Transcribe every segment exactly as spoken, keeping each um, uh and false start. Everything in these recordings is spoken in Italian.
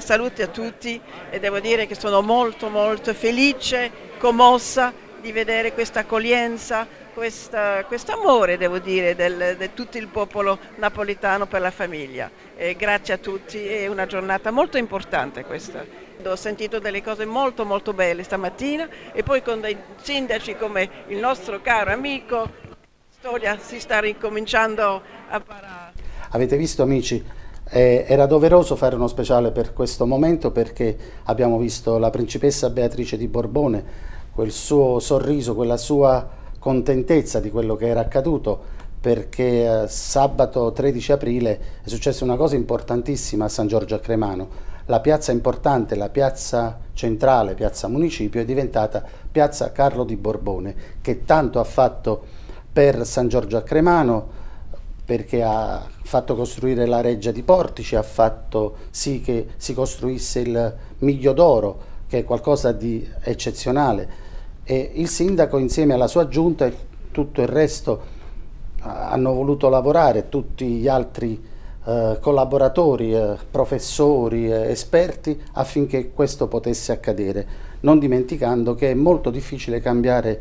salute a tutti e devo dire che sono molto molto felice, commossa di vedere questa accoglienza, questo amore devo dire del, di tutto il popolo napoletano per la famiglia. E grazie a tutti, è una giornata molto importante questa. Ho sentito delle cose molto molto belle stamattina e poi con dei sindaci come il nostro caro amico, la storia si sta ricominciando a parare. Avete visto amici, eh, era doveroso fare uno speciale per questo momento perché abbiamo visto la principessa Beatrice di Borbone, quel suo sorriso, quella sua contentezza di quello che era accaduto, perché eh, sabato tredici aprile è successa una cosa importantissima a San Giorgio a Cremano. La piazza importante, la piazza centrale, piazza Municipio, è diventata piazza Carlo di Borbone, che tanto ha fatto per San Giorgio a Cremano, perché ha fatto costruire la Reggia di Portici, ha fatto sì che si costruisse il Miglio d'Oro, che è qualcosa di eccezionale. E il sindaco insieme alla sua giunta e tutto il resto hanno voluto lavorare, tutti gli altri Eh, collaboratori, eh, professori, eh, esperti affinché questo potesse accadere, non dimenticando che è molto difficile cambiare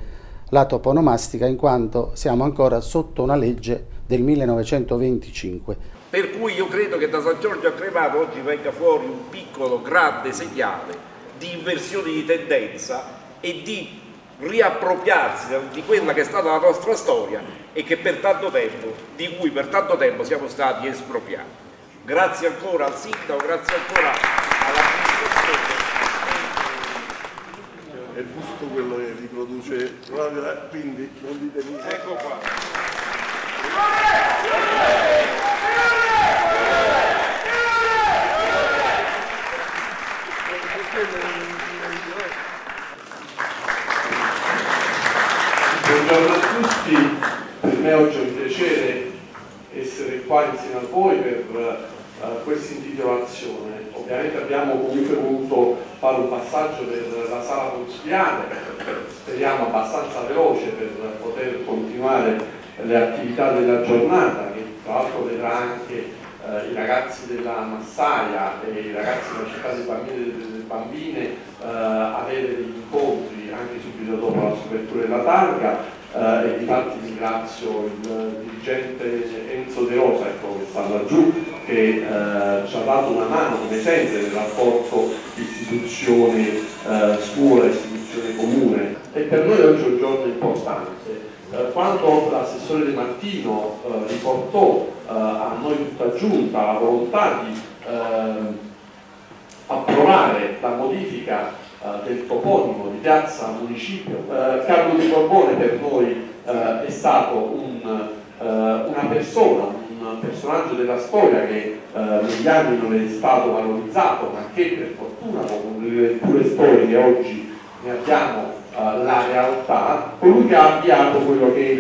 la toponomastica in quanto siamo ancora sotto una legge del millenovecentoventicinque. Per cui io credo che da San Giorgio a Cremano oggi venga fuori un piccolo grande segnale di inversione di tendenza e di riappropriarsi di quella che è stata la nostra storia e che per tanto tempo, di cui per tanto tempo siamo stati espropriati. Grazie ancora al sindaco, grazie ancora all'amministrazione. È giusto quello che riproduce, quindi non ditemi. Ecco qua. Buongiorno a tutti, per me oggi è un piacere essere qua insieme a voi per uh, questa intitolazione. Ovviamente abbiamo comunque voluto fare un passaggio per la sala consiliare, speriamo abbastanza veloce per poter continuare le attività della giornata, che tra l'altro vedrà anche uh, i ragazzi della Massaia e i ragazzi della Città dei Bambini e delle Bambine uh, avere degli incontri anche subito dopo la scopertura della targa eh, e infatti ringrazio il dirigente Enzo De Rosa, ecco, che sta laggiù, che eh, ci ha dato una mano come sempre nel rapporto istituzione-scuola, eh, istituzione-comune, e per noi oggi è un giorno importante. Eh, quando l'assessore De Martino eh, riportò eh, a noi tutta giunta la volontà di eh, approvare la modifica del toponimo di piazza Municipio, eh, Carlo di Borbone per noi eh, è stato un, eh, una persona, un personaggio della storia che eh, negli anni non è stato valorizzato, ma che per fortuna con le letture storiche oggi ne abbiamo eh, la realtà, colui che ha avviato quello che è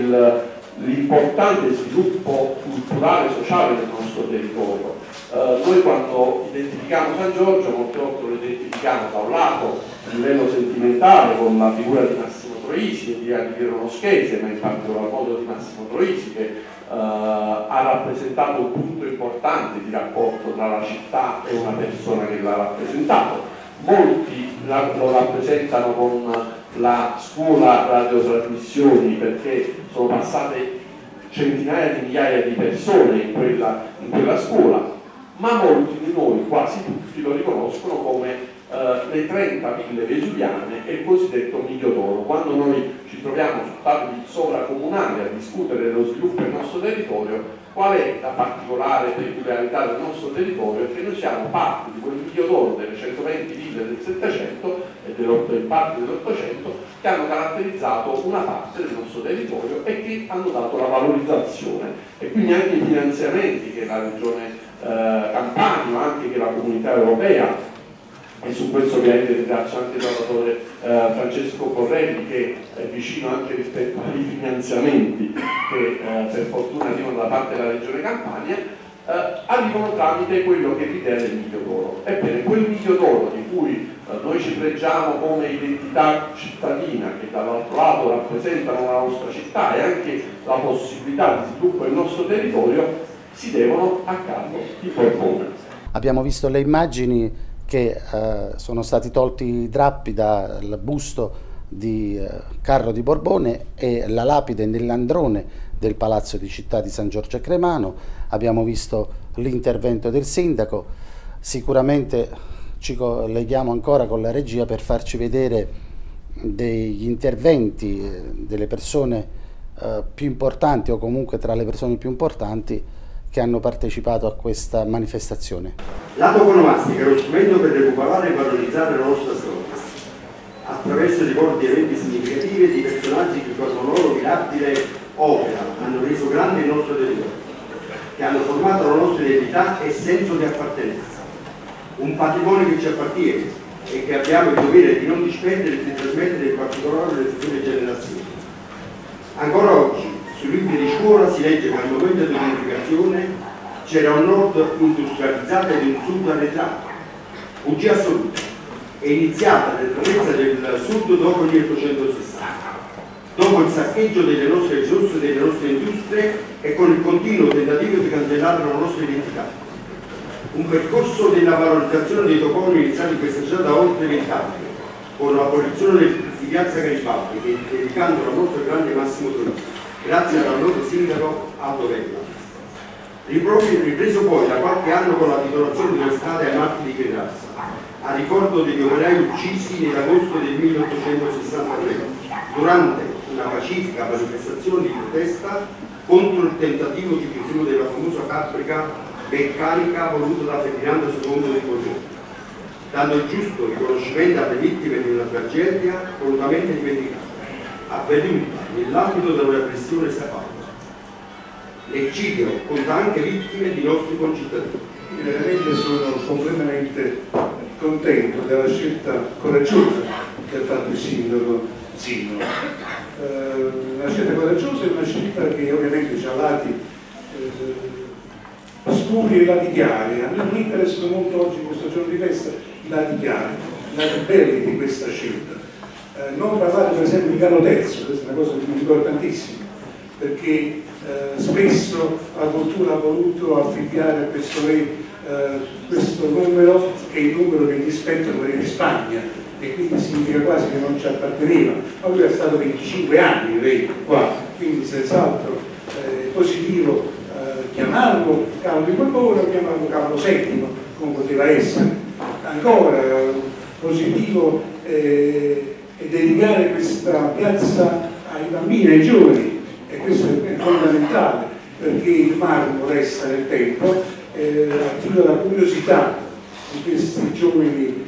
l'importante sviluppo culturale e sociale del nostro territorio. Eh, noi quando identifichiamo San Giorgio molte volte lo identifichiamo da un lato a livello sentimentale con la figura di Massimo Troisi e di Alviero Noschese, ma in particolar modo di Massimo Troisi che eh, ha rappresentato un punto importante di rapporto tra la città e una persona che l'ha rappresentato. Molti la, lo rappresentano con la scuola radiotrasmissioni perché sono passate centinaia di migliaia di persone in quella, in quella scuola, ma molti di noi, quasi tutti, lo riconoscono come eh, le trentamila vesuviane e il cosiddetto Miglio d'Oro. Quando noi ci troviamo su tavoli sovracomunali a discutere dello sviluppo del nostro territorio, qual è la particolare peculiarità del nostro territorio? È che noi siamo parte di quel Miglio d'Oro delle centoventimila del Settecento e delle parti dell'Ottocento che hanno caratterizzato una parte del nostro territorio e che hanno dato la valorizzazione, e quindi anche i finanziamenti che la regione Eh, Campania, anche che la comunità europea, e su questo ovviamente ringrazio anche il relatore eh, Francesco Correlli che è vicino anche rispetto ai finanziamenti che eh, per fortuna arrivano da parte della regione Campania, eh, arrivano tramite quello che l'idea del Miglio d'Oro. Ebbene, quel Miglio d'Oro di cui eh, noi ci pregiamo come identità cittadina, che dall'altro lato rappresentano la nostra città e anche la possibilità di sviluppo del nostro territorio, si devono a Carlo di Borbone. Abbiamo visto le immagini che eh, sono stati tolti i drappi dal busto di eh, Carlo di Borbone e la lapide nell'androne del palazzo di città di San Giorgio a Cremano. Abbiamo visto l'intervento del sindaco, sicuramente ci colleghiamo ancora con la regia per farci vedere degli interventi delle persone eh, più importanti, o comunque tra le persone più importanti che hanno partecipato a questa manifestazione. L'atto oconomastico è lo strumento per recuperare e valorizzare la nostra storia, attraverso ricordi e eventi significativi di personaggi che con la loro mirabile opera hanno reso grande il nostro territorio, che hanno formato la nostra identità e senso di appartenenza, un patrimonio che ci appartiene e che abbiamo il dovere di non disperdere e di trasmettere in particolare alle future generazioni. Ancora oggi, sui libri di scuola si legge che al momento dell'unificazione c'era un nord industrializzato ed un sud arretrato, bugia assoluta, è iniziata l'arretratezza del sud dopo il milleottocentosessanta, dopo il saccheggio delle nostre risorse, delle nostre industrie e con il continuo tentativo di cancellare la nostra identità. Un percorso della valorizzazione dei toponi iniziato in questa città da oltre vent'anni, con l'abolizione di Piazza Garibaldi, che è dedicando la nostra grande Massimo Troisi, grazie al nostro sindaco Aldo Vella. Ripreso poi da qualche anno con la titolazione delle strade ai martiri di Cremazza, a ricordo degli operai uccisi nell'agosto del milleottocentosessantatré, durante una pacifica manifestazione di protesta contro il tentativo di chiusura della famosa fabbrica meccanica voluto da Ferdinando secondo di Borbone, dando il giusto riconoscimento alle vittime di una tragedia prontamente dimenticata, avvenuta nell'ambito della repressione statale. L'eccidio conta anche vittime di nostri concittadini. Veramente sono completamente contento della scelta coraggiosa che ha fatto il sindaco Zinno. Eh, una scelta coraggiosa è una scelta che ovviamente ci ha lati eh, scuri e lati chiari. A me mi interessano molto oggi, in questo giorno di festa, i lati chiari, i lati belli di questa scelta. Eh, non parlare per esempio di Carlo Terzo, questa è una cosa che mi ricorda tantissimo, perché eh, spesso la cultura ha voluto affibbiare a questo re eh, questo numero, che è il numero che gli spetta quello di Spagna, e quindi significa quasi che non ci apparteneva, ma lui è stato venticinque anni re qua, quindi senz'altro eh, positivo chiamarlo Carlo di Borbone, chiamarlo Carlo settimo, come poteva essere. Ancora positivo eh, è dedicare questa piazza ai bambini, ai giovani, e questo è fondamentale, perché il marmo resta nel tempo, eh, attiva la curiosità di questi giovani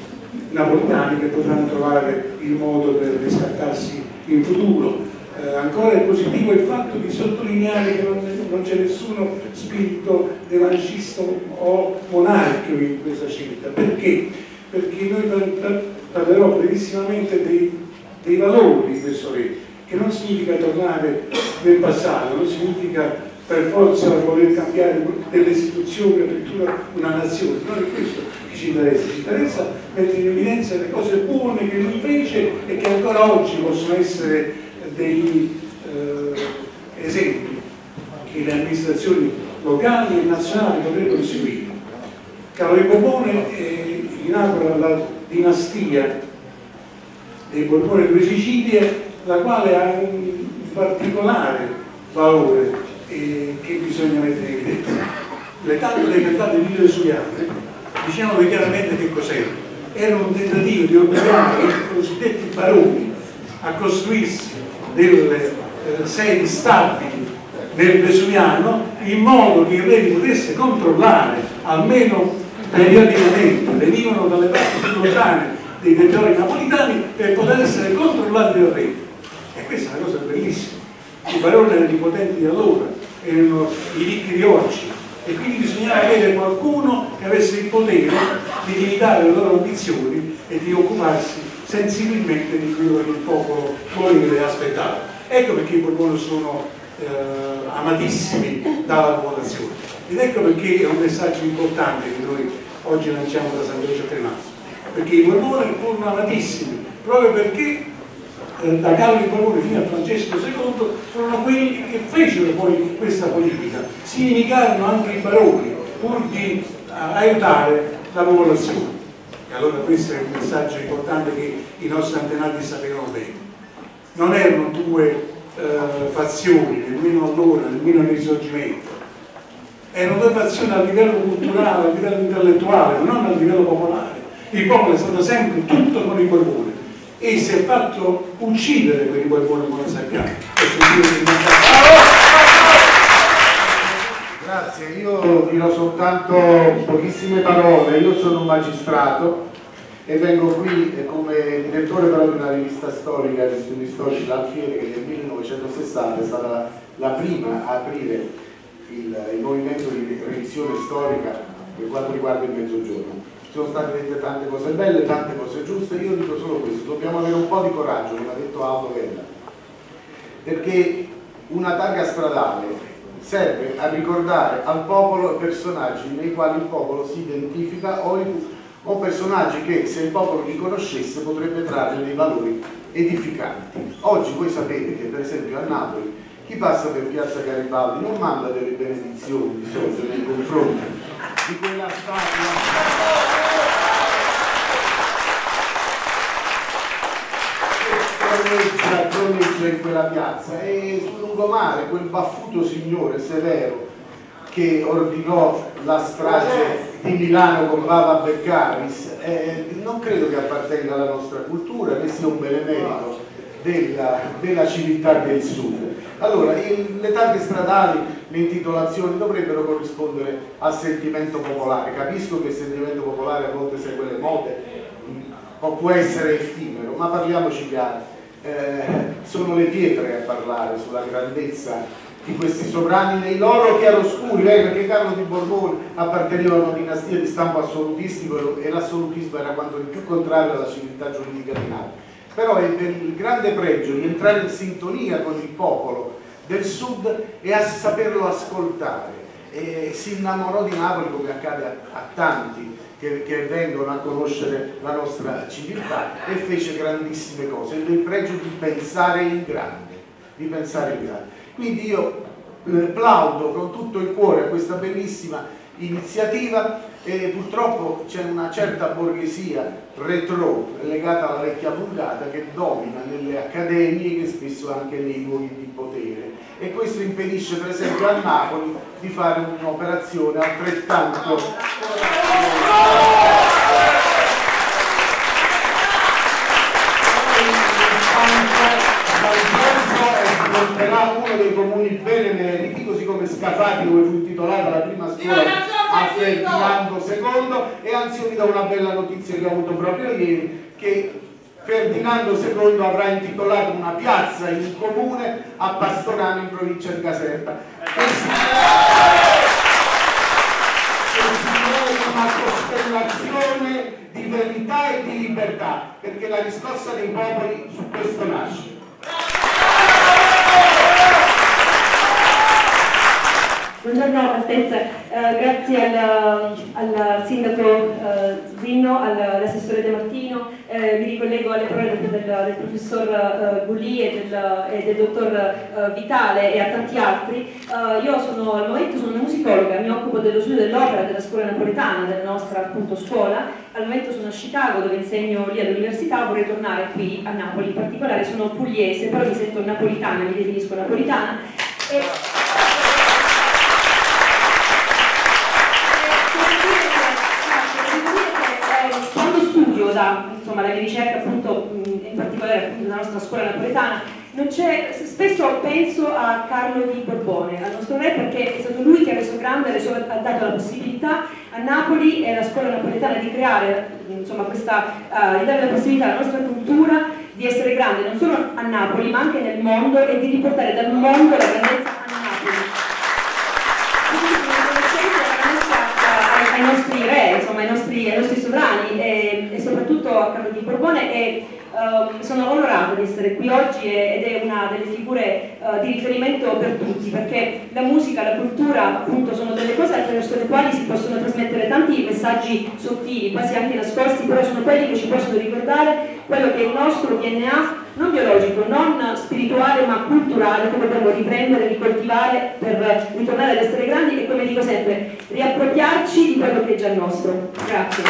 napoletani che potranno trovare il modo per riscattarsi in futuro. Eh, ancora è positivo il fatto di sottolineare che non c'è nessuno spirito revancista o monarchico in questa scelta. Perché? Perché noi parlerò brevissimamente dei, dei valori di questo re, che non significa tornare nel passato, non significa per forza voler cambiare delle istituzioni o addirittura una nazione. Non è questo che ci interessa, ci interessa mettere in evidenza le cose buone che lui fece e che ancora oggi possono essere degli eh, esempi che le amministrazioni locali e nazionali dovrebbero seguire. Carlo di Borbone eh, inaugura la dinastia dei Borbone due Sicilie, la quale ha un particolare valore eh, che bisogna mettere in evidenza. Le tavole cantate di Vesuviano diciamo chiaramente che cos'era. Era un tentativo di obbligare i cosiddetti baroni a costruirsi delle eh, sedi stabili nel Vesuviano, in modo che il re potesse controllare almeno periodicamente, venivano dalle parti più lontane dei territori napolitani per poter essere controllati dal re. E questa è una cosa bellissima. I baroni erano i potenti di allora, erano i ricchi di oggi, e quindi bisognava avere qualcuno che avesse il potere di limitare le loro ambizioni e di occuparsi sensibilmente di quello che il popolo voleva e aspettava. Ecco perché i Borbone sono eh, amatissimi dalla popolazione, ed ecco perché è un messaggio importante che noi oggi lanciamo da San Giorgio a Cremano, perché i Borbone furono amatissimi proprio perché eh, da Carlo di Borbone fino a Francesco secondo furono quelli che fecero poi questa politica, si indicarono anche i baroni pur di eh, aiutare la popolazione. E allora questo è il messaggio importante che i nostri antenati sapevano bene. Non erano due eh, fazioni, nemmeno allora, nemmeno nel Risorgimento. Erano due fazioni a livello culturale, a livello intellettuale, ma non a livello popolare. Il popolo è stato sempre tutto con i Borboni e si è fatto uccidere per i Borboni, come sappiamo. Grazie, io dirò soltanto pochissime parole. Io sono un magistrato e vengo qui come direttore però di una rivista storica di studi storici, l'Alfiere, che nel millenovecentosessanta è stata la prima a aprire il, il movimento di revisione storica per quanto riguarda il Mezzogiorno. Ci sono state dette tante cose belle, tante cose giuste. Io dico solo questo: dobbiamo avere un po' di coraggio, come ha detto Aldo Vella, perché una targa stradale serve a ricordare al popolo personaggi nei quali il popolo si identifica o, in, o personaggi che, se il popolo li conoscesse, potrebbe trarre dei valori edificanti. Oggi voi sapete che, per esempio, a Napoli chi passa per Piazza Garibaldi non manda delle benedizioni di solito nei confronti di quella statua che troneggia in quella piazza, e sul lungomare quel baffuto signore severo che ordinò la strage di Milano con Bava Beccaris eh, non credo che appartenga alla nostra cultura, né sia un benemerito della, della civiltà del sud. Allora, il, le targhe stradali, le intitolazioni dovrebbero corrispondere al sentimento popolare. Capisco che il sentimento popolare a volte segue le mode o può essere effimero, ma parliamoci chiaro. Eh, sono le pietre a parlare sulla grandezza di questi sovrani nei loro chiaroscuri, eh, perché Carlo di Borbone apparteneva a una dinastia di stampo assolutistico e l'assolutismo era quanto di più contrario alla civiltà giuridica di Napoli. Però ebbe il grande pregio di entrare in sintonia con il popolo del sud e a saperlo ascoltare, e si innamorò di Napoli, come accade a, a tanti Che, che vengono a conoscere la nostra civiltà, e fece grandissime cose. Il pregio di pensare in grande, di pensare in grande. Quindi io eh, plaudo con tutto il cuore a questa bellissima iniziativa. E purtroppo c'è una certa borghesia retro legata alla vecchia vulgata che domina nelle accademie e spesso anche nei luoghi di potere, e questo impedisce per esempio a Napoli di fare un'operazione altrettanto porterà uno dei comuni benemeriti, così come Scafati, dove fu intitolata la prima scuola a Ferdinando secondo. E anzi, io vi do una bella notizia che ho avuto proprio ieri, che Ferdinando secondo avrà intitolato una piazza in un comune a Pastorano, in provincia di Caserta, che si trova una costellazione di verità e di libertà, perché la riscossa dei popoli su questo nasce. Buongiorno Altezza, eh, grazie al, al sindaco eh, Zinno, all'assessore De Martino, eh, mi ricollego alle parole del, del professor eh, Bulli e del, e del dottor eh, Vitale e a tanti altri. Eh, io sono, al momento sono una musicologa, mi occupo dello studio dell'opera della scuola napoletana, della nostra appunto scuola. Al momento sono a Chicago, dove insegno lì all'università, vorrei tornare qui a Napoli. In particolare sono pugliese, però mi sento napolitana, mi definisco napolitana. E... Da, insomma, la mia ricerca appunto, in particolare appunto, della nostra scuola napoletana, non c'è, spesso penso a Carlo di Borbone, al nostro re, perché è stato lui che ha reso grande, ha dato la possibilità a Napoli e alla scuola napoletana di creare, insomma, questa, uh, di dare la possibilità alla nostra cultura di essere grande non solo a Napoli ma anche nel mondo, e di riportare dal mondo la grandezza a Napoli. Ai nostri re, insomma, ai nostri, ai nostri sovrani e, e soprattutto a Carlo di Borbone, e um, sono onorata di essere qui oggi ed è una delle figure uh, di riferimento per tutti, perché la musica, la cultura appunto sono delle cose attraverso le quali si possono trasmettere tanti messaggi sottili, quasi anche nascosti, però sono quelli che ci possono ricordare quello che è il nostro D N A, non biologico, non spirituale ma culturale, come dobbiamo riprendere, ricoltivare per ritornare ad essere grandi e, come dico sempre, riappropriarci di quello che è già nostro. Grazie.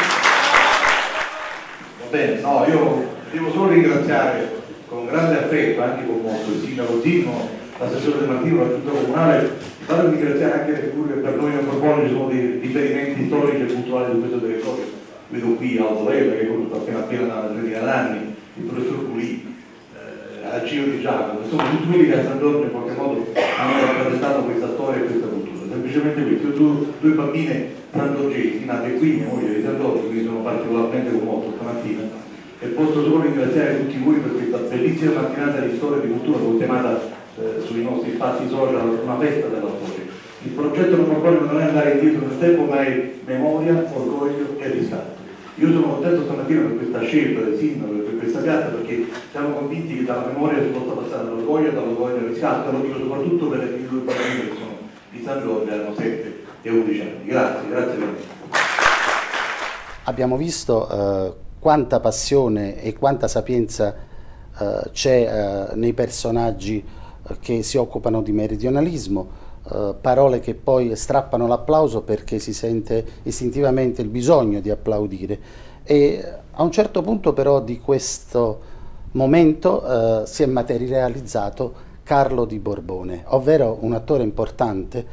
Bene, no, io devo solo ringraziare con grande affetto, anche con molto, il sindaco Zinno, l'assessore De Martino, la giunta comunale. Vado a ringraziare anche le figure che per noi non propone, sono dei riferimenti storici e culturali di questo territorio. Vedo qui Aldo Vella, che è venuto appena appena da una trentina d'anni, il professor Culì, eh, Alcione Di Giacomo, sono tutti quelli che a San Giorgio in qualche modo hanno rappresentato questa storia e questa cultura. Semplicemente questo, due, due bambine sangiorgesi, nate qui, mia moglie di San Giorgio, quindi sono particolarmente commosso stamattina, e posso solo ringraziare tutti voi per questa bellissima mattinata di storia e di cultura contemata Eh, sui nostri spazi social, una festa della storia. Il progetto non propone non è andare indietro nel tempo, ma è memoria, orgoglio e riscatto. Io sono contento stamattina per questa scelta del sindaco, per questa piazza, perché siamo convinti che dalla memoria si possa passare all'orgoglio e dall'orgoglio al riscatto, e lo dico soprattutto per le due bambine che sono di San Giorgio, hanno sette e undici anni. Grazie, grazie per me. Abbiamo visto eh, quanta passione e quanta sapienza eh, c'è eh, nei personaggi che si occupano di meridionalismo, eh, parole che poi strappano l'applauso perché si sente istintivamente il bisogno di applaudire. E a un certo punto però di questo momento eh, si è materializzato Carlo di Borbone, ovvero un attore importante,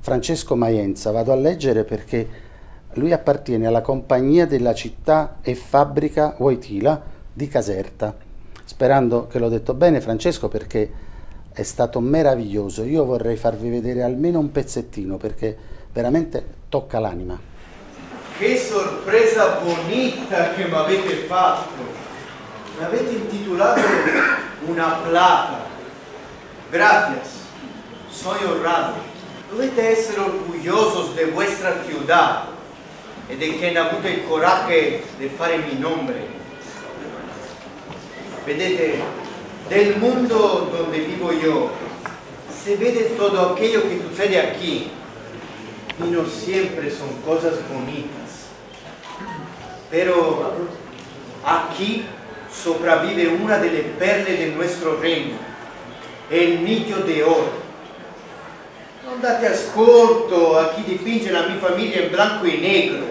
Francesco Maienza. Vado a leggere perché lui appartiene alla compagnia della città e fabbrica Voitila di Caserta. Sperando che l'ho detto bene, Francesco, perché è stato meraviglioso. Io vorrei farvi vedere almeno un pezzettino perché veramente tocca l'anima. Che sorpresa bonita che mi avete fatto! Mi avete intitolato una plata. Gracias, soy honrado. Dovete essere orgullosos de vuestra ciudad e de que han avuto il coraggio di fare mi nombre. Vedete? Del mundo donde vivo yo, se vede todo aquello que sucede aquí, y no siempre son cosas bonitas. Pero aquí sopravvive una de las perlas de nuestro reino, el Miglio d'Oro. Non date ascolto a chi dipinge la mia famiglia in blanco e negro,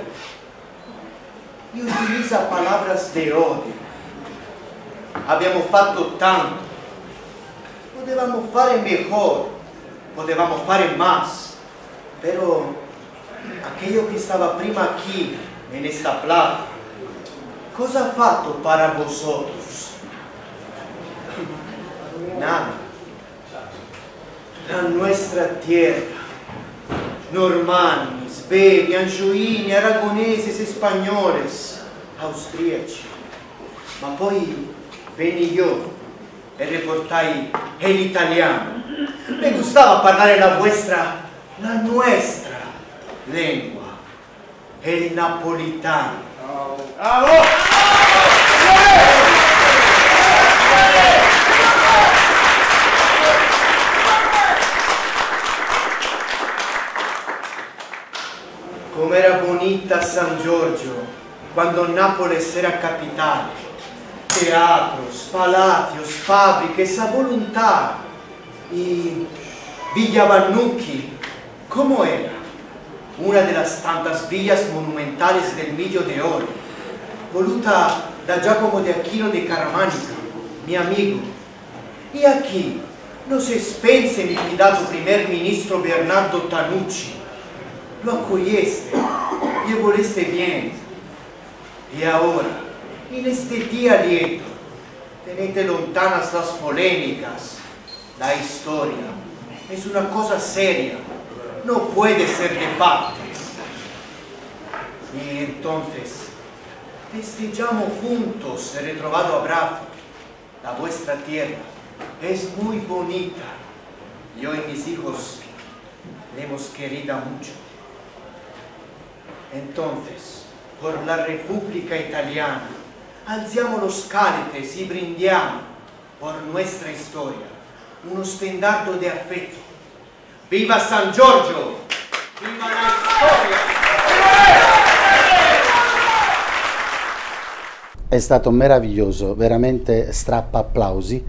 y utiliza palabras de odio. Abbiamo fatto tanto, potevamo fare mejor, potevamo fare más, pero aquello che stava prima qui, in esta plaza, cosa ha fatto para vosotros? Nada. La nostra tierra, normanni, svevi, angioini, aragonesi, spagnoles, austriaci, ma poi veni io e riportai l'italiano. Mi gustava parlare la vostra, la nostra lingua, il napolitano. Bravo! Com'era bonita San Giorgio quando Napoli era capitale. Teatros, palatios, fabbriche, a volontà. E Villa Vannucchi, come era? Una delle tantas villas monumentali del Miglio d'Oro, voluta da Giacomo di Aquino di Caramanica, mio amico. E a chi non si spense il liquidato primer ministro Bernardo Tanucci. Lo accoglieste e voleste bene. E ora, in este día lieto, tenete lontanas las polémicas. La historia es una cosa seria, no puede ser de partes. Y entonces, festejamos juntos el retrobado abrazo. La vuestra tierra es muy bonita. Yo y mis hijos le hemos querido mucho. Entonces, por la República Italiana, alziamo lo scalite, si brindiamo per nostra storia, uno stendardo di affetto. Viva San Giorgio! Viva la storia! È stato meraviglioso, veramente strappa applausi.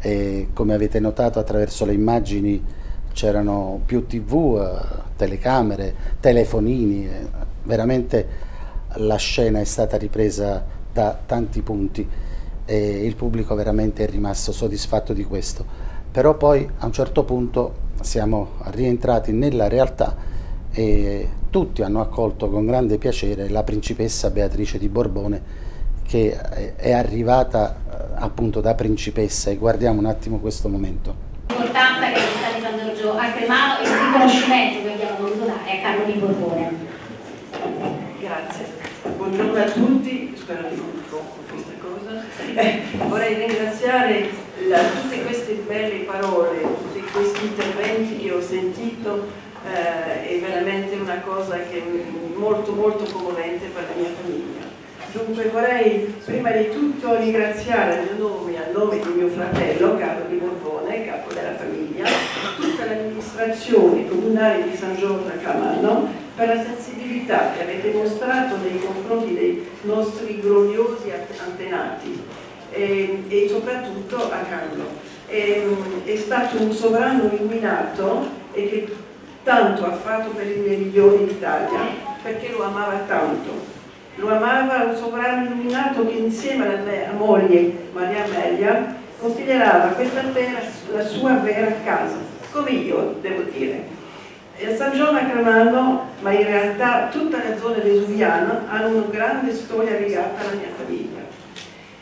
E come avete notato attraverso le immagini c'erano più tv, telecamere, telefonini, veramente la scena è stata ripresa da tanti punti e il pubblico veramente è rimasto soddisfatto di questo. Però poi a un certo punto siamo rientrati nella realtà e tutti hanno accolto con grande piacere la principessa Beatrice di Borbone, che è arrivata appunto da principessa, e guardiamo un attimo questo momento. L'importanza che la città di San Giorgio a Cremano e il riconoscimento che abbiamo voluto dare a Carlo di Borbone. Grazie, buongiorno a tutti, spero di non troppo questa cosa. Eh, vorrei ringraziare la, tutte queste belle parole, tutti questi interventi che ho sentito, eh, è veramente una cosa che è molto molto commovente per la mia famiglia. Dunque vorrei prima di tutto ringraziare nel nome, a nome di mio fratello Carlo di Borbone, capo della famiglia, tutta l'amministrazione comunale di San Giorgio a Cremano per la sensibilità che avete mostrato nei confronti dei nostri gloriosi antenati e, e soprattutto a Carlo. E, è stato un sovrano illuminato e che tanto ha fatto per i meridioni d'Italia perché lo amava tanto. Lo amava un sovrano illuminato che insieme alla moglie Maria Amelia considerava questa terra la sua vera casa, come io devo dire. E San Giorgio a Cremano, ma in realtà tutta la zona vesuviana, hanno una grande storia legata alla mia famiglia.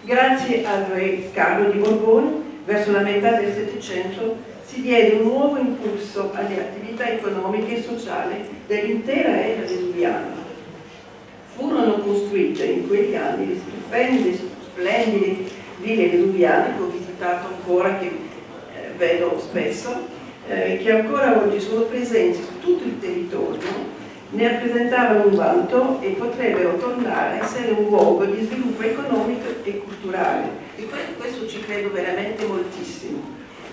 Grazie al re Carlo di Borbone, verso la metà del Settecento, si diede un nuovo impulso alle attività economiche e sociali dell'intera era vesuviana. Furono costruite in quegli anni le stupende, splendide ville vesuviane che ho visitato ancora, che eh, vedo spesso, eh, che ancora oggi sono presenti su tutto il territorio, ne rappresentavano un vanto e potrebbero tornare a essere un luogo di sviluppo economico e culturale. E questo ci credo veramente moltissimo,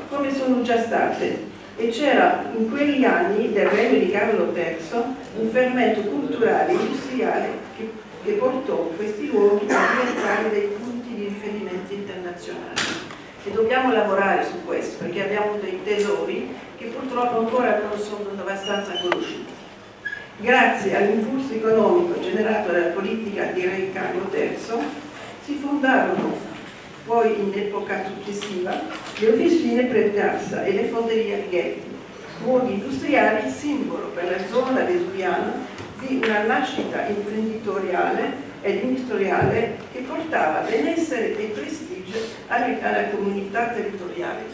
come sono già state. E c'era in quegli anni del regno di Carlo Terzo un fermento culturale e industriale che, che portò questi luoghi a diventare dei punti di riferimento internazionali. E dobbiamo lavorare su questo perché abbiamo dei tesori che purtroppo ancora non sono abbastanza conosciuti. Grazie all'impulso economico generato dalla politica di re Carlo Terzo si fondarono poi in epoca successiva le officine per Piazza e le fonderie Rigetti, luoghi industriali simbolo per la zona vesuviana di una nascita imprenditoriale ed industriale che portava benessere e prestigio alla comunità territoriale.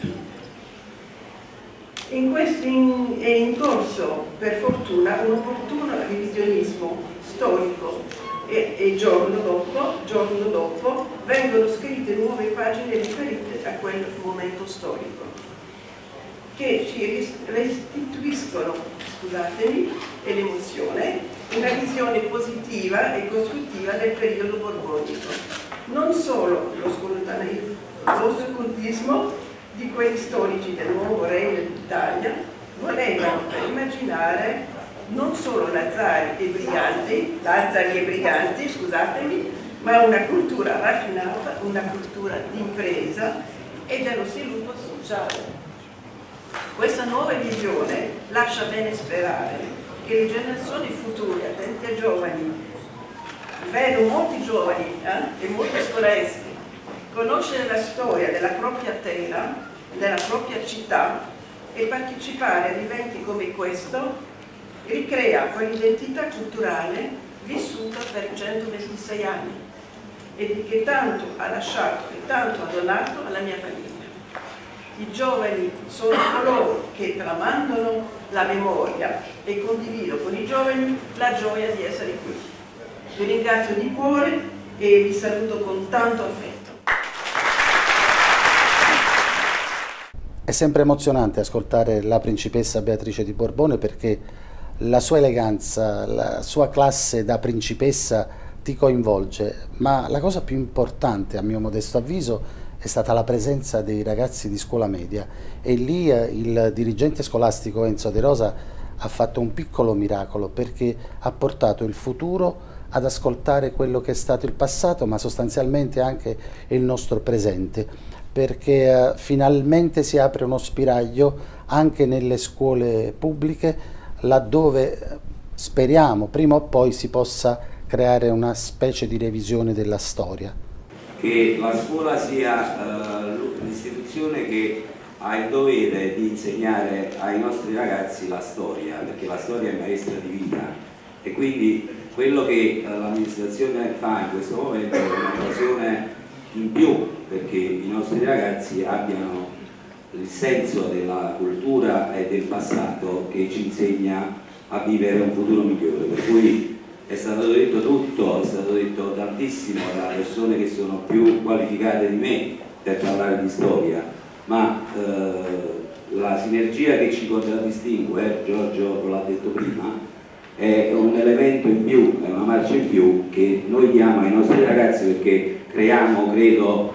In questo in, è in corso, per fortuna, un opportuno revisionismo storico e, e giorno dopo, giorno dopo vengono scritte nuove pagine riferite a quel momento storico che ci restituiscono, scusatemi, e l'emozione, una visione positiva e costruttiva del periodo borbonico. Non solo lo scoltismo di quegli storici del nuovo regno d'Italia volevano immaginare non solo Lazzari e briganti, Lazzari e briganti, scusatemi, ma una cultura raffinata, una cultura di impresa e dello sviluppo sociale. Questa nuova visione lascia bene sperare che le generazioni future, attenti ai giovani, vedo molti giovani eh, e molti scolareschi, conoscere la storia della propria terra, della propria città e partecipare ad eventi come questo ricrea quell'identità culturale vissuta per centoventisei anni e che tanto ha lasciato e tanto ha donato alla mia famiglia. I giovani sono coloro che tramandano la memoria e condivido con i giovani la gioia di essere qui. Vi ringrazio di cuore e vi saluto con tanto affetto. È sempre emozionante ascoltare la principessa Beatrice di Borbone perché la sua eleganza, la sua classe da principessa ti coinvolge, ma la cosa più importante, a mio modesto avviso, è stata la presenza dei ragazzi di scuola media, e lì il dirigente scolastico Enzo De Rosa ha fatto un piccolo miracolo perché ha portato il futuro ad ascoltare quello che è stato il passato, ma sostanzialmente anche il nostro presente, perché finalmente si apre uno spiraglio anche nelle scuole pubbliche, laddove speriamo prima o poi si possa creare una specie di revisione della storia. Che la scuola sia uh, l'istituzione che ha il dovere di insegnare ai nostri ragazzi la storia, perché la storia è maestra di vita, e quindi quello che l'amministrazione fa in questo momento è un'occasione in più perché i nostri ragazzi abbiano il senso della cultura e del passato che ci insegna a vivere un futuro migliore, per cui è stato detto tutto, è stato detto tantissimo da persone che sono più qualificate di me per parlare di storia, ma eh, la sinergia che ci contraddistingue, eh, Giorgio l'ha detto prima, è un elemento in più, è una marcia in più che noi diamo ai nostri ragazzi, perché creiamo, credo,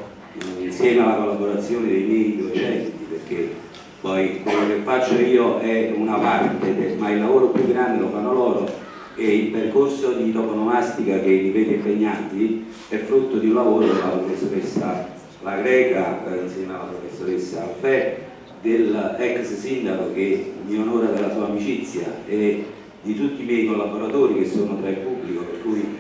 insieme alla collaborazione dei miei docenti, perché poi quello che faccio io è una parte, ma il lavoro più grande lo fanno loro, e il percorso di toponomastica che li vede impegnati è frutto di un lavoro della professoressa La Greca, insieme alla professoressa Alfè, dell'ex sindaco che mi onora della sua amicizia, e di tutti i miei collaboratori che sono tra il pubblico, per cui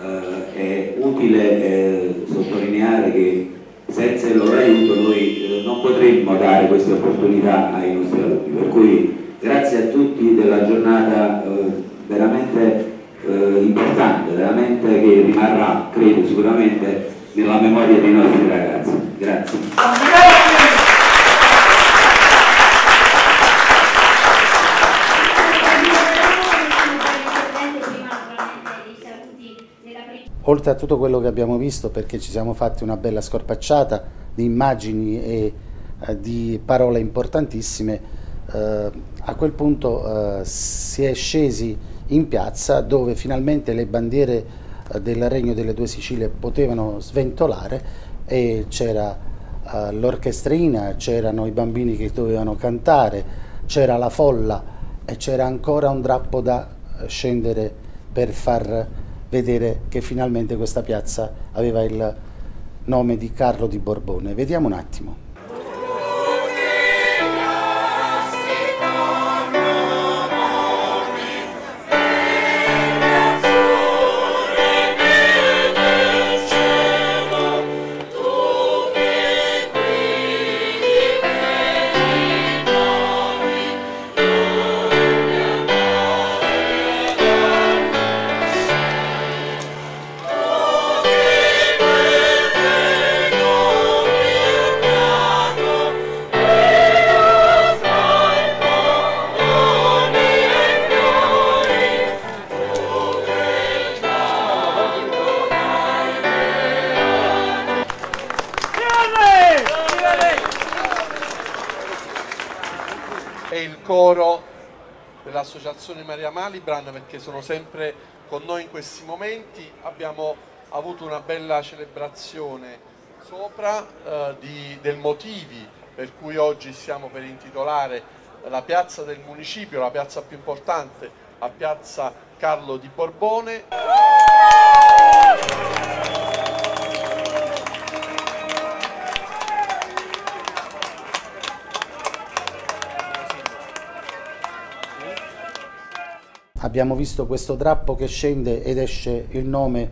eh, è utile eh, sottolineare che senza il loro aiuto noi eh, non potremmo dare queste opportunità ai nostri alunni, per cui grazie a tutti della giornata eh, veramente eh, importante, veramente che rimarrà, credo sicuramente, nella memoria dei nostri ragazzi. Grazie. Oltre a tutto quello che abbiamo visto, perché ci siamo fatti una bella scorpacciata di immagini e eh, di parole importantissime, eh, a quel punto eh, si è scesi in piazza dove finalmente le bandiere eh, del Regno delle Due Sicilie potevano sventolare, e c'era eh, l'orchestrina, c'erano i bambini che dovevano cantare, c'era la folla e c'era ancora un drappo da scendere per far vedere che finalmente questa piazza aveva il nome di Carlo di Borbone. Vediamo un attimo. Associazione Maria Malibran, perché sono sempre con noi in questi momenti. Abbiamo avuto una bella celebrazione sopra eh, di, del motivi per cui oggi stiamo per intitolare la piazza del municipio, la piazza più importante, a piazza Carlo di Borbone. Abbiamo visto questo drappo che scende ed esce il nome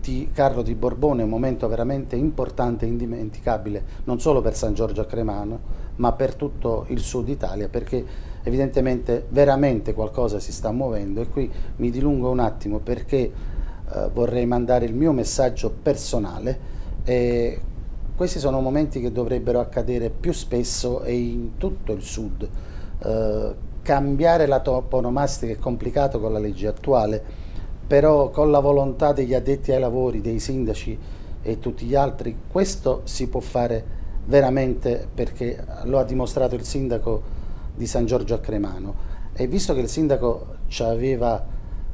di Carlo di Borbone, un momento veramente importante e indimenticabile, non solo per San Giorgio a Cremano, ma per tutto il sud Italia, perché evidentemente veramente qualcosa si sta muovendo. E qui mi dilungo un attimo perché eh, vorrei mandare il mio messaggio personale. E questi sono momenti che dovrebbero accadere più spesso e in tutto il sud. Eh, Cambiare la toponomastica è complicato con la legge attuale, però con la volontà degli addetti ai lavori, dei sindaci e tutti gli altri, questo si può fare veramente, perché lo ha dimostrato il sindaco di San Giorgio a Cremano. E visto che il sindaco ci aveva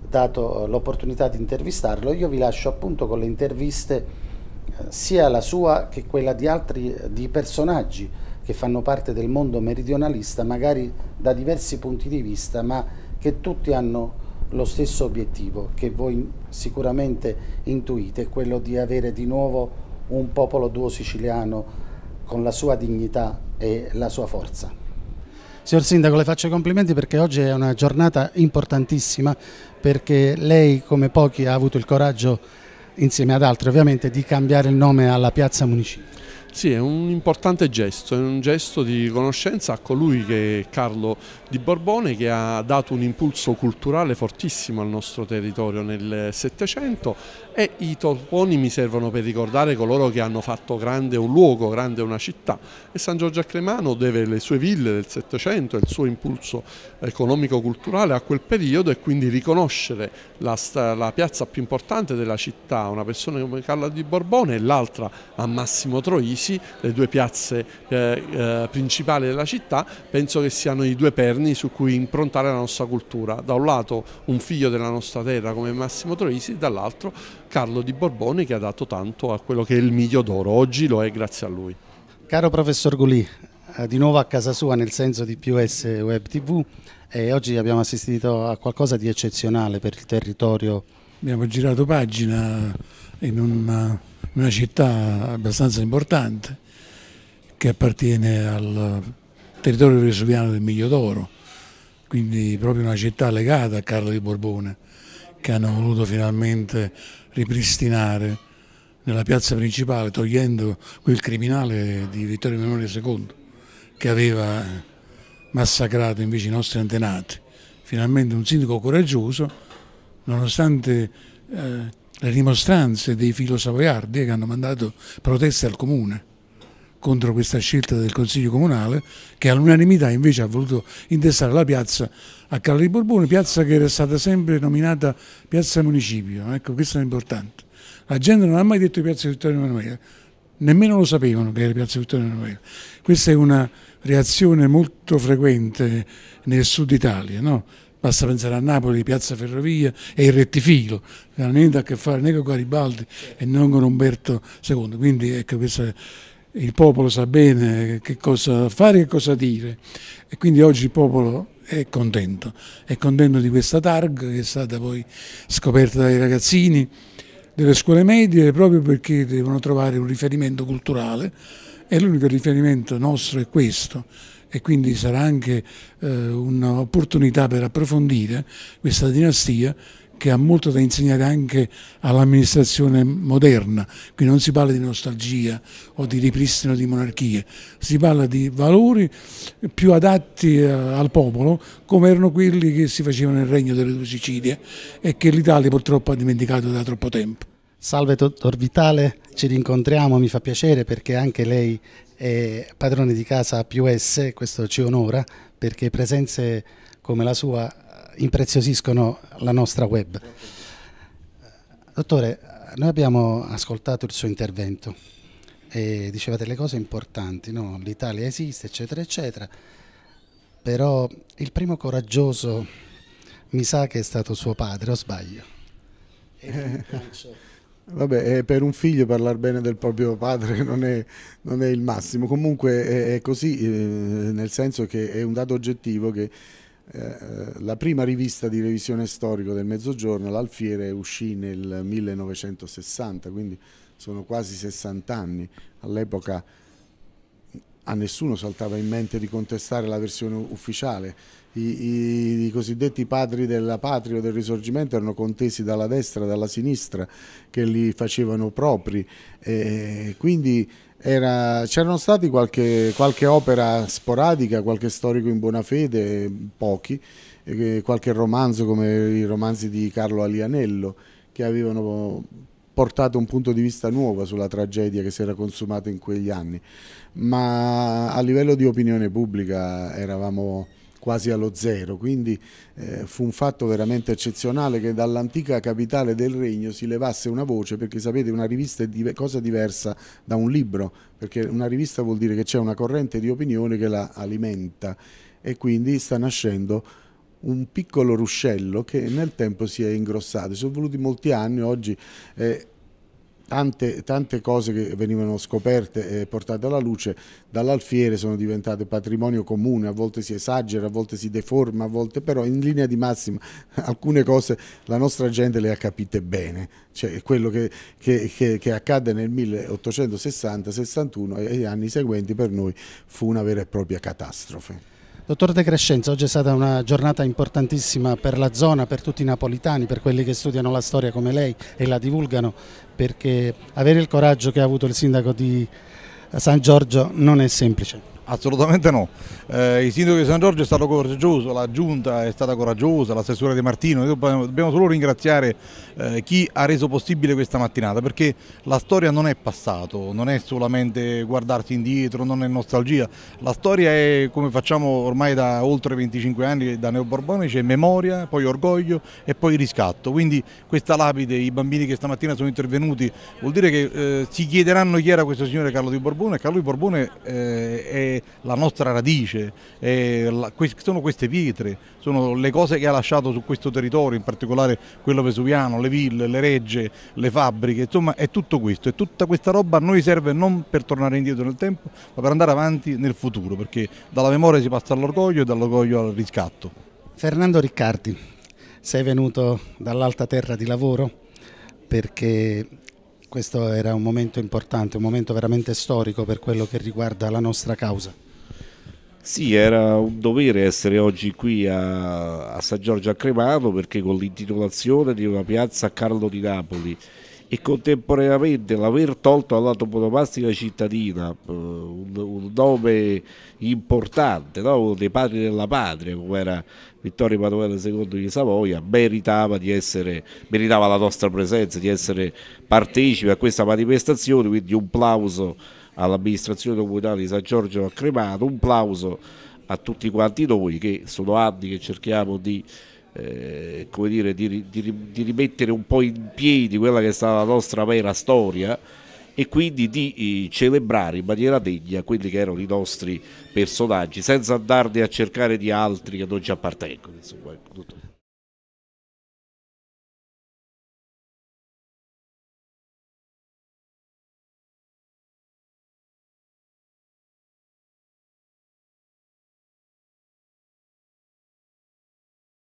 dato l'opportunità di intervistarlo, io vi lascio appunto con le interviste, sia la sua che quella di altri di personaggi che fanno parte del mondo meridionalista, magari da diversi punti di vista, ma che tutti hanno lo stesso obiettivo, che voi sicuramente intuite, quello di avere di nuovo un popolo duo siciliano con la sua dignità e la sua forza. Signor Sindaco, le faccio i complimenti perché oggi è una giornata importantissima, perché lei come pochi ha avuto il coraggio, insieme ad altri ovviamente, di cambiare il nome alla Piazza Municipio. Sì, è un importante gesto, è un gesto di conoscenza a colui che è Carlo di Borbone, che ha dato un impulso culturale fortissimo al nostro territorio nel Settecento, e i toponimi servono per ricordare coloro che hanno fatto grande un luogo, grande una città, e San Giorgio a Cremano deve le sue ville del Settecento e il suo impulso economico-culturale a quel periodo, e quindi riconoscere la, la piazza più importante della città, una persona come Carlo di Borbone e l'altra a Massimo Troisi, le due piazze eh, eh, principali della città, penso che siano i due perni su cui improntare la nostra cultura. Da un lato un figlio della nostra terra come Massimo Troisi, dall'altro Carlo di Borbone, che ha dato tanto a quello che è il Miglio d'Oro. Oggi lo è grazie a lui. Caro professor Gulì, eh, di nuovo a casa sua, nel senso di P U S Web T V, e oggi abbiamo assistito a qualcosa di eccezionale per il territorio. Abbiamo girato pagina in un... una città abbastanza importante che appartiene al territorio vesuviano del Miglio d'Oro, quindi proprio una città legata a Carlo di Borbone, che hanno voluto finalmente ripristinare nella piazza principale, togliendo quel criminale di Vittorio Emanuele secondo che aveva massacrato invece i nostri antenati. Finalmente un sindaco coraggioso, nonostante eh, le rimostranze dei filosavoiardi che hanno mandato proteste al comune contro questa scelta del Consiglio Comunale, che all'unanimità invece ha voluto intestare la piazza a Carlo di Borbone, piazza che era stata sempre nominata Piazza Municipio. Ecco, questo è importante. La gente non ha mai detto Piazza Vittorio Emanuele, nemmeno lo sapevano che era Piazza Vittorio Emanuele. Questa è una reazione molto frequente nel sud Italia, no? Basta pensare a Napoli, Piazza Ferrovia e il rettifilo, che non ha niente a che fare né con Garibaldi e non con Umberto secondo. Quindi ecco, questo, il popolo sa bene che cosa fare e che cosa dire, e quindi oggi il popolo è contento, è contento di questa targa che è stata poi scoperta dai ragazzini delle scuole medie, proprio perché devono trovare un riferimento culturale, e l'unico riferimento nostro è questo. E quindi sarà anche eh, un'opportunità per approfondire questa dinastia, che ha molto da insegnare anche all'amministrazione moderna. Qui non si parla di nostalgia o di ripristino di monarchie, si parla di valori più adatti eh, al popolo, come erano quelli che si facevano nel Regno delle Due Sicilie e che l'Italia purtroppo ha dimenticato da troppo tempo. Salve dottor Vitale, ci rincontriamo, mi fa piacere perché anche lei è padrone di casa a P U S, questo ci onora, perché presenze come la sua impreziosiscono la nostra web. Dottore, noi abbiamo ascoltato il suo intervento e diceva delle cose importanti, no? L'Italia esiste, eccetera, eccetera, però il primo coraggioso mi sa che è stato suo padre, o sbaglio? Vabbè, per un figlio parlare bene del proprio padre non è, non è il massimo, comunque è, è così, eh, nel senso che è un dato oggettivo che eh, la prima rivista di revisione storico del Mezzogiorno, l'Alfiere, uscì nel millenovecentosessanta, quindi sono quasi sessanta anni. All'epoca a nessuno saltava in mente di contestare la versione ufficiale. I, i, i cosiddetti padri della patria o del Risorgimento erano contesi dalla destra e dalla sinistra, che li facevano propri, e quindi c'erano stati qualche, qualche opera sporadica, qualche storico in buona fede, pochi, e qualche romanzo come i romanzi di Carlo Alianello, che avevano portato un punto di vista nuovo sulla tragedia che si era consumata in quegli anni, ma a livello di opinione pubblica eravamo quasi allo zero, quindi eh, fu un fatto veramente eccezionale che dall'antica capitale del regno si levasse una voce, perché sapete, una rivista è di- cosa diversa da un libro, perché una rivista vuol dire che c'è una corrente di opinione che la alimenta, e quindi sta nascendo un piccolo ruscello che nel tempo si è ingrossato. Sono voluti molti anni, oggi eh, Tante, tante cose che venivano scoperte e portate alla luce dall'Alfiere sono diventate patrimonio comune. A volte si esagera, a volte si deforma, a volte, però in linea di massima alcune cose la nostra gente le ha capite bene. Cioè, quello che, che, che, che accadde nel milleottocentosessanta sessantuno e gli anni seguenti per noi fu una vera e propria catastrofe. Dottor De Crescenzo, oggi è stata una giornata importantissima per la zona, per tutti i napoletani, per quelli che studiano la storia come lei e la divulgano, perché avere il coraggio che ha avuto il sindaco di San Giorgio non è semplice. Assolutamente no, eh, il sindaco di San Giorgio è stato coraggioso, la giunta è stata coraggiosa, l'assessore De Martino, dobbiamo solo ringraziare eh, chi ha reso possibile questa mattinata, perché la storia non è passato, non è solamente guardarsi indietro, non è nostalgia, la storia è, come facciamo ormai da oltre venticinque anni da neoborbonici, c'è memoria, poi orgoglio e poi riscatto, quindi questa lapide, i bambini che stamattina sono intervenuti, vuol dire che eh, si chiederanno chi era questo signore Carlo di Borbone. Carlo di Borbone eh, è la nostra radice, eh, la, que sono queste pietre, sono le cose che ha lasciato su questo territorio, in particolare quello vesuviano, le ville, le regge, le fabbriche, insomma è tutto questo, e tutta questa roba a noi serve non per tornare indietro nel tempo, ma per andare avanti nel futuro, perché dalla memoria si passa all'orgoglio e dall'orgoglio al riscatto. Fernando Riccardi, sei venuto dall'alta terra di lavoro perché questo era un momento importante, un momento veramente storico per quello che riguarda la nostra causa. Sì, era un dovere essere oggi qui a, a San Giorgio a Cremano, perché con l'intitolazione di una piazza a Carlo di Napoli e contemporaneamente l'aver tolto alla toponomastica cittadina un, un nome importante, no? Uno dei padri della patria, come era Vittorio Emanuele secondo di Savoia, meritava, di essere, meritava la nostra presenza, di essere partecipe a questa manifestazione, quindi un plauso all'amministrazione comunale di San Giorgio a Cremano, un plauso a tutti quanti noi che sono anni che cerchiamo di... Eh, come dire, di, di, di rimettere un po' in piedi quella che è stata la nostra vera storia e quindi di celebrare in maniera degna quelli che erano i nostri personaggi senza andarne a cercare di altri che non ci appartengono, insomma.